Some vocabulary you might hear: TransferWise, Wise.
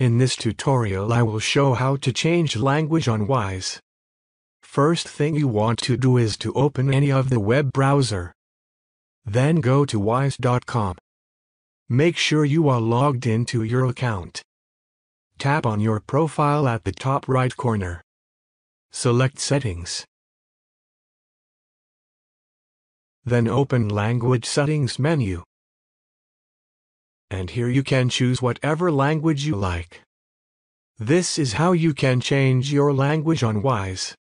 In this tutorial I will show how to change language on Wise. First thing you want to do is to open any of the web browser. Then go to wise.com. Make sure you are logged into your account. Tap on your profile at the top right corner. Select Settings. Then open Language Settings menu. And here you can choose whatever language you like. This is how you can change your language on Wise.